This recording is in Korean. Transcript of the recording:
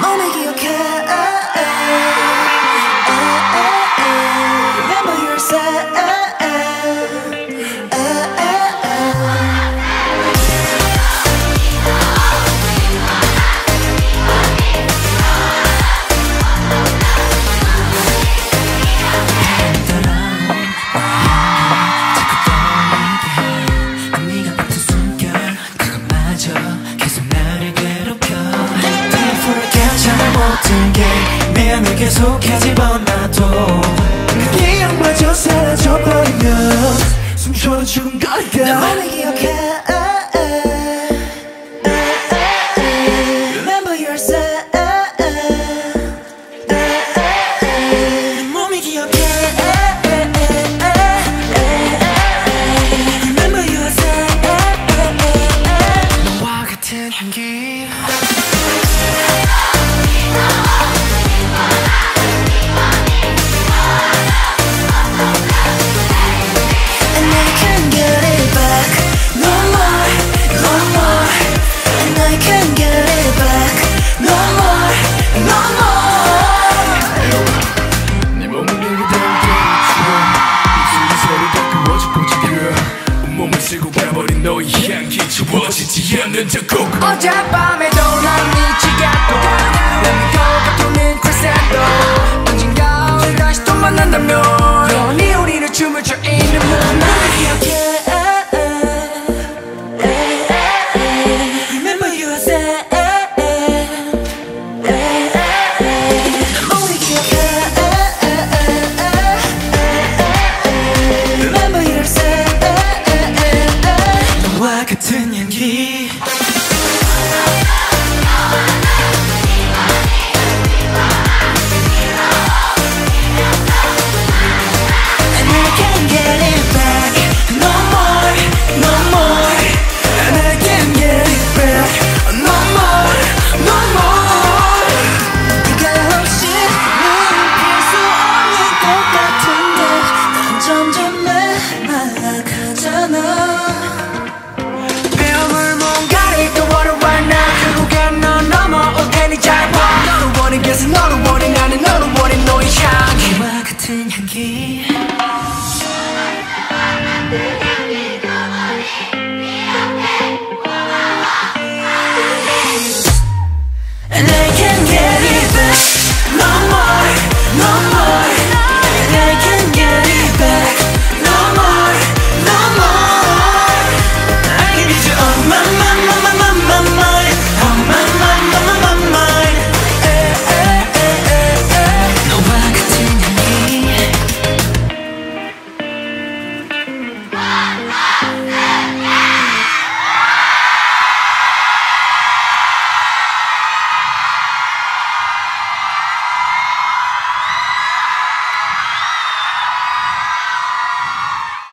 너만 기억해. Remember yourself. 미안을 계속하지만 나도 그 기억마저 사라져버리면 숨쉬어도 죽은 거니까 내 맘을 기억해. Remember yourself. 내 몸이 기억해. Remember yourself. 너와 같은 향기 너의 향기 지워지지 않는 작곡 어젯밤에도 난 미치겠고 난 거같은 크리스탈도 언젠가 다시 또 만난다면 너니 우리를 춤을 춰 있는 문 나를 기억해.